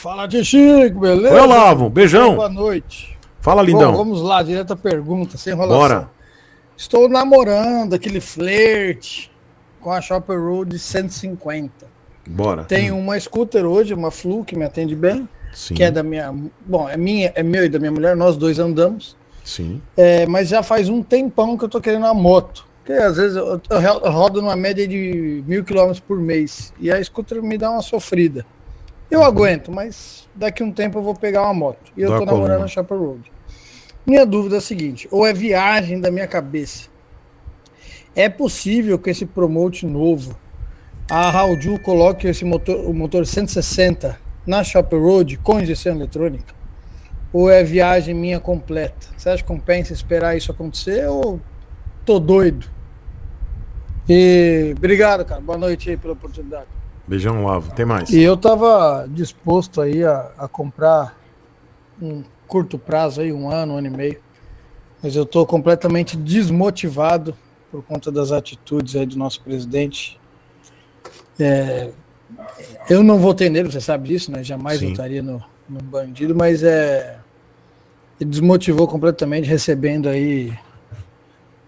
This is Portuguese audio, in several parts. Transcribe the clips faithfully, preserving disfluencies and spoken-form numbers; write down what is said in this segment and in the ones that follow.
Fala de Chico, beleza? Oi, Olavo, beijão. Boa noite. Fala, lindão. Bom, vamos lá, direto à pergunta, sem enrolação. Bora. Estou namorando aquele flerte com a Chopper Road cento e cinquenta. Bora. Tem hum. uma scooter hoje, uma Flu, que me atende bem. Sim. Que é da minha... Bom, é minha, é meu e da minha mulher, nós dois andamos. Sim. É, mas já faz um tempão que eu tô querendo uma moto. Porque às vezes eu, eu, eu rodo numa média de mil quilômetros por mês. E a scooter me dá uma sofrida. Eu uhum. aguento, mas daqui um tempo eu vou pegar uma moto. E eu dá tô namorando a Chopper Road. Minha dúvida é a seguinte, ou é viagem da minha cabeça. É possível que esse promote novo, a Haojue coloque esse motor, o motor cento e sessenta na Chopper Road com injeção eletrônica? Ou é viagem minha completa? Você acha que compensa esperar isso acontecer ou tô doido? E obrigado, cara. Boa noite aí pela oportunidade. Beijão, Lavo. Tem mais. E eu tava disposto aí a, a comprar um curto prazo aí, um ano, um ano e meio. Mas eu tô completamente desmotivado por conta das atitudes aí do nosso presidente. É, eu não votei nele, você sabe disso, né? Jamais Sim. votaria no, no bandido, mas é, ele desmotivou completamente, recebendo aí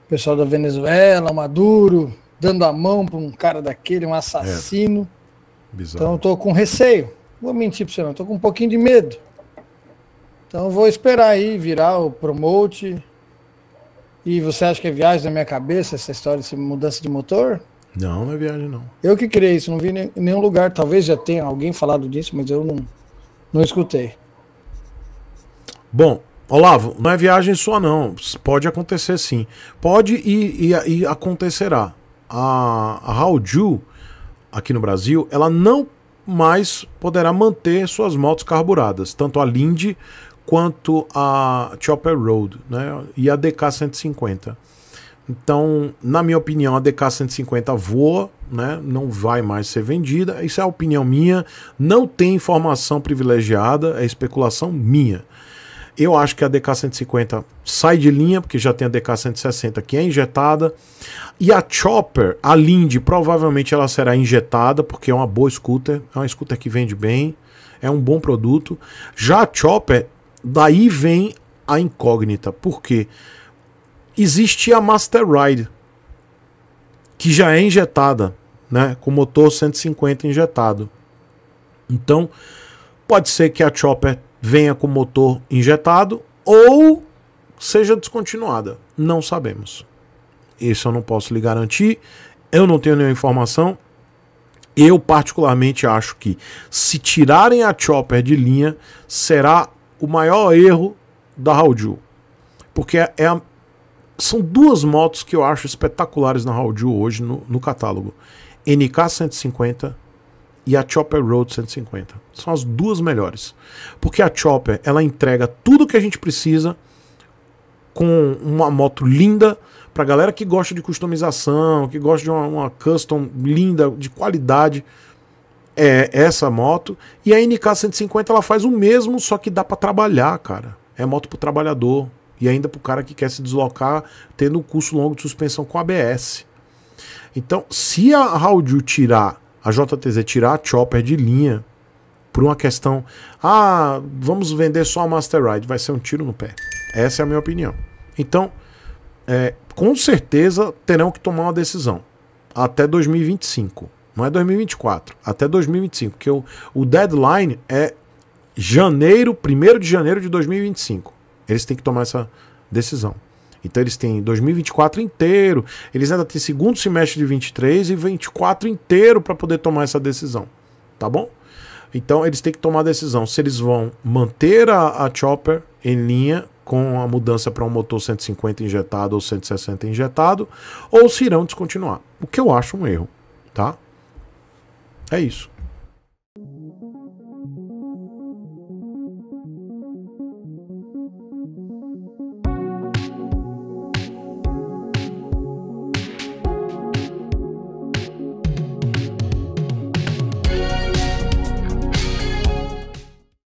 o pessoal da Venezuela, Maduro, dando a mão para um cara daquele, um assassino. É. Bizarro. Então eu tô com receio, vou mentir para você não, tô com um pouquinho de medo. Então vou esperar aí virar o promote. E você acha que é viagem na minha cabeça essa história, essa mudança de motor? Não, não é viagem não. Eu que criei isso, não vi em nenhum lugar. Talvez já tenha alguém falado disso, mas eu não, não escutei. Bom, Olavo, não é viagem sua não. Pode acontecer sim. Pode e, e, e acontecerá. A, a Haojue, aqui no Brasil, ela não mais poderá manter suas motos carburadas. Tanto a Lindy quanto a Chopper Road, né? E a D K cento e cinquenta. Então, na minha opinião, a D K cento e cinquenta voa, né? Não vai mais ser vendida. Isso é a opinião minha. Não tem informação privilegiada, é especulação minha. Eu acho que a D K cento e cinquenta sai de linha, porque já tem a D K cento e sessenta que é injetada. E a Chopper, a Lindy, provavelmente ela será injetada, porque é uma boa scooter. É uma scooter que vende bem, é um bom produto. Já a Chopper, daí vem a incógnita. Por quê? Existe a Master Ride, que já é injetada, né, com motor cento e cinquenta injetado. Então, pode ser que a Chopper venha com motor injetado ou seja descontinuada. Não sabemos. Isso eu não posso lhe garantir. Eu não tenho nenhuma informação. Eu particularmente acho que se tirarem a Chopper de linha, será o maior erro da Haojue. Porque é a São duas motos que eu acho espetaculares na Haojue hoje no, no catálogo. N K cento e cinquenta e a Chopper Road cento e cinquenta. São as duas melhores. Porque a Chopper, ela entrega tudo que a gente precisa com uma moto linda pra galera que gosta de customização, que gosta de uma, uma custom linda, de qualidade. É essa moto. E a N K cento e cinquenta ela faz o mesmo, só que dá pra trabalhar, cara. É moto pro trabalhador. E ainda para o cara que quer se deslocar tendo um curso longo de suspensão com A B S. Então, se a Haojue tirar, a J T Z tirar a Chopper de linha por uma questão, ah, vamos vender só a Master Ride, vai ser um tiro no pé. Essa é a minha opinião. Então, é, com certeza terão que tomar uma decisão até dois mil e vinte e cinco. Não é dois mil e vinte e quatro, até dois mil e vinte e cinco. Porque o, o deadline é janeiro, primeiro de janeiro de dois mil e vinte e cinco. Eles têm que tomar essa decisão. Então eles têm dois mil e vinte e quatro inteiro, eles ainda têm segundo semestre de vinte e três e vinte e quatro inteiro para poder tomar essa decisão, tá bom? Então eles têm que tomar a decisão se eles vão manter a, a Chopper em linha com a mudança para um motor cento e cinquenta injetado ou cento e sessenta injetado, ou se irão descontinuar, o que eu acho um erro, tá? É isso.